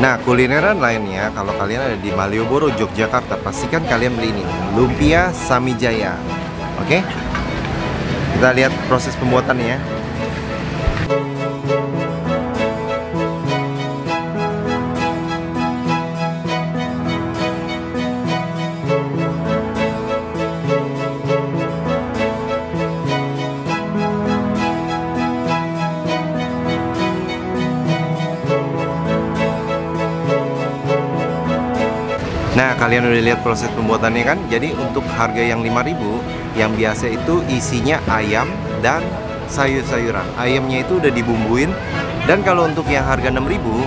Nah, kulineran lainnya, kalau kalian ada di Malioboro, Yogyakarta, pastikan kalian beli ini, Lumpia Samijaya. Oke? Kita lihat proses pembuatannya ya. Nah, kalian udah lihat proses pembuatannya kan? Jadi untuk harga yang 5.000, yang biasa itu isinya ayam dan sayur-sayuran. Ayamnya itu udah dibumbuin. Dan kalau untuk yang harga 6.000,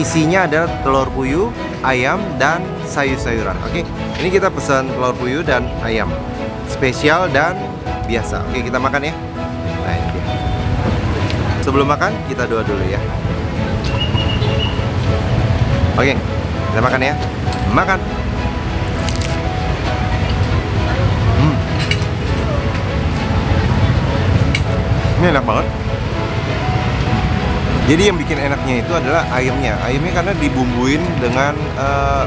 isinya ada telur puyuh, ayam, dan sayur-sayuran. Oke, ini kita pesan telur puyuh dan ayam. Spesial dan biasa. Oke, kita makan ya. Nah, ini. Sebelum makan, kita doa dulu ya. Oke, kita makan ya. Makan. Ini enak banget. Jadi yang bikin enaknya itu adalah ayamnya. Ayamnya karena dibumbuin dengan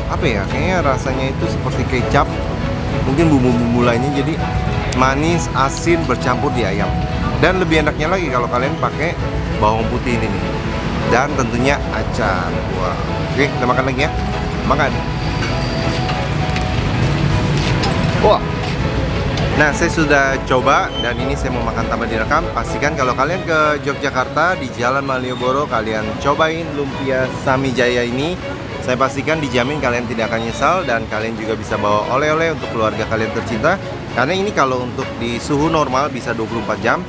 apa ya? Kayaknya rasanya itu seperti kecap. Mungkin bumbu-bumbu lainnya, jadi manis, asin bercampur di ayam. Dan lebih enaknya lagi kalau kalian pakai bawang putih ini nih. Dan tentunya acar. Wah. Oke, kita makan lagi ya. Makan. Wah. Nah, saya sudah coba dan ini saya mau makan tambah direkam. Pastikan kalau kalian ke Yogyakarta di Jalan Malioboro, kalian cobain Lumpia Samijaya ini. Saya pastikan dijamin kalian tidak akan nyesal dan kalian juga bisa bawa oleh-oleh untuk keluarga kalian tercinta. Karena ini kalau untuk di suhu normal bisa 24 jam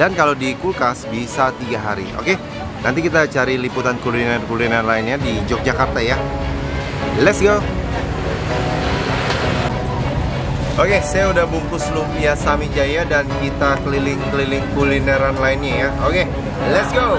dan kalau di kulkas bisa 3 hari. Oke. Nanti kita cari liputan kuliner-kuliner lainnya di Yogyakarta ya. Let's go. Oke, saya udah bungkus Lumpia Samijaya dan kita keliling-keliling kulineran lainnya ya. Oke, let's go.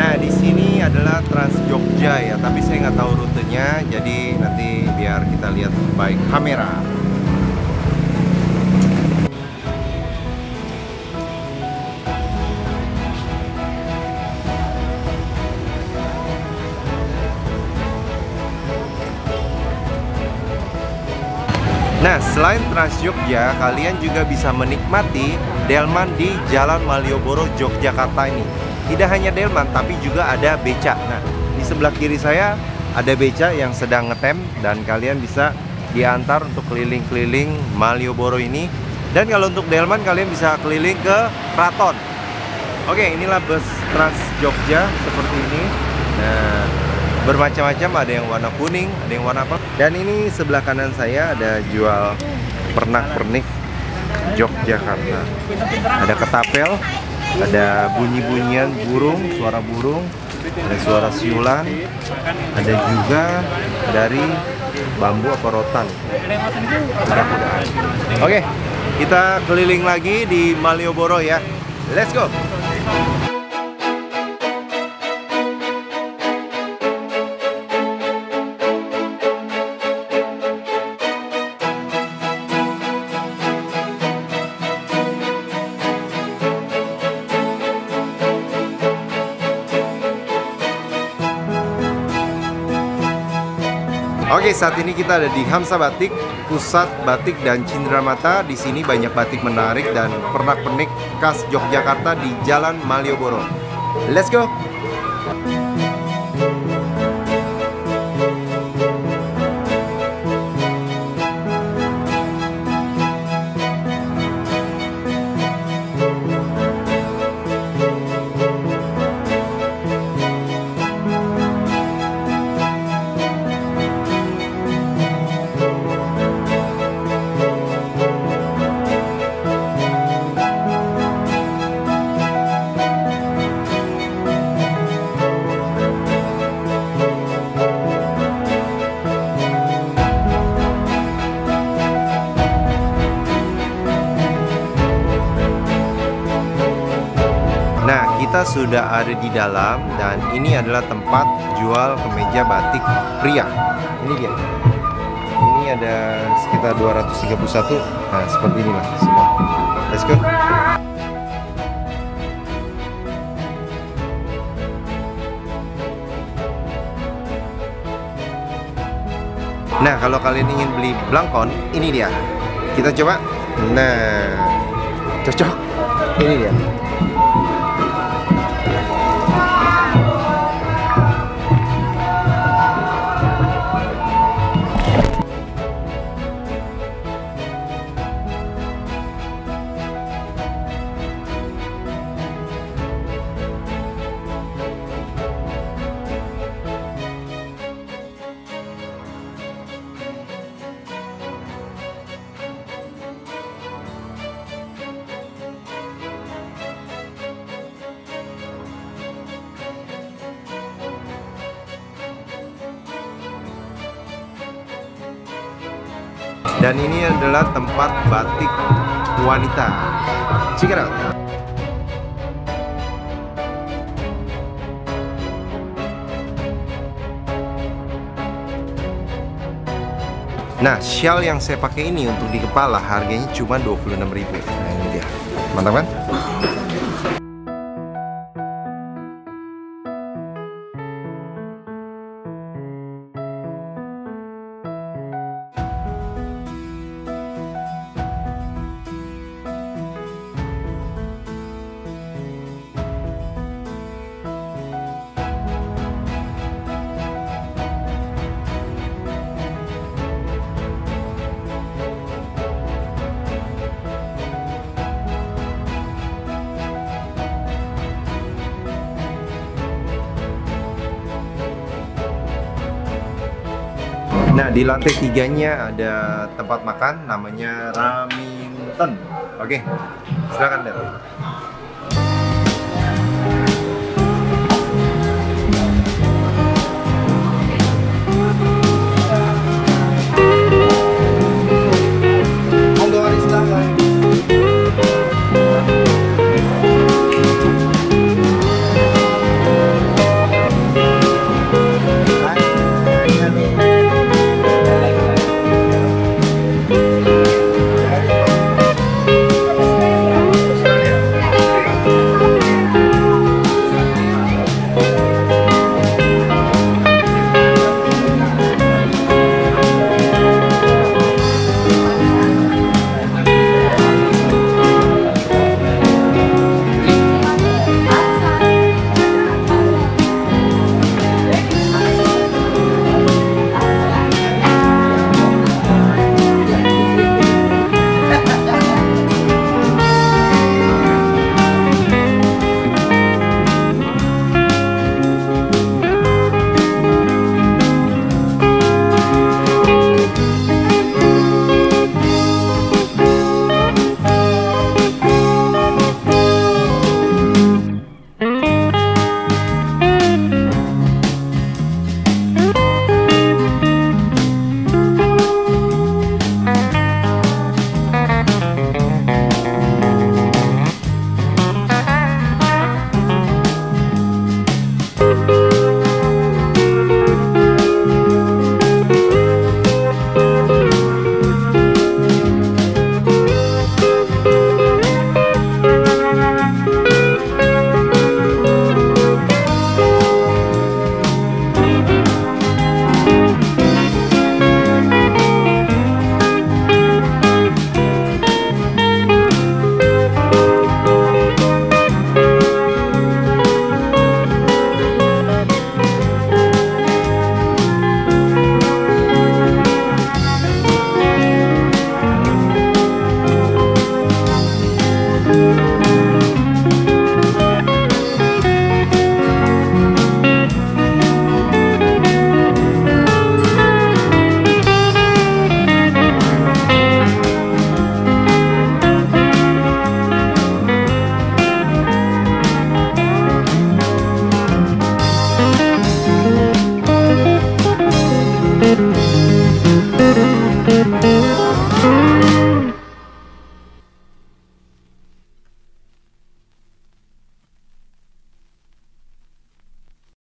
Nah, di sini adalah Trans Jogja ya, tapi saya nggak tahu rutenya, jadi nanti biar kita lihat by kamera. Nah, selain Trans Jogja, kalian juga bisa menikmati Delman di Jalan Malioboro, Yogyakarta ini. Tidak hanya Delman, tapi juga ada Beca. Nah, di sebelah kiri saya ada Beca yang sedang ngetem dan kalian bisa diantar untuk keliling-keliling Malioboro ini. Dan kalau untuk Delman, kalian bisa keliling ke Keraton. Oke, inilah bus Trans Jogja seperti ini. Nah, bermacam-macam, ada yang warna kuning, ada yang warna apa. Dan ini sebelah kanan saya ada jual pernak-pernik Yogyakarta. Ada ketapel, ada bunyi-bunyian burung, suara burung, ada suara siulan, ada juga dari bambu apa rotan. Oke, kita keliling lagi di Malioboro ya. Let's go. Oke, saat ini kita ada di Hamzah Batik, Pusat Batik dan Cindramata. Di sini banyak batik menarik dan pernak-pernik khas Yogyakarta di Jalan Malioboro. Let's go! Kita sudah ada di dalam dan ini adalah tempat jual kemeja batik pria. Ini dia. Ini ada sekitar 231. Nah, seperti inilah semua. Let's go. Nah, kalau kalian ingin beli blangkon, ini dia. Kita coba. Nah, cocok. Ini dia. Dan ini adalah tempat batik wanita. Check it out. Nah, shawl yang saya pakai ini untuk di kepala harganya cuma 26.000. Nah, ini dia. Mantap kan? Nah, di lantai tiganya ada tempat makan namanya Raminten. Oke, silakan deh.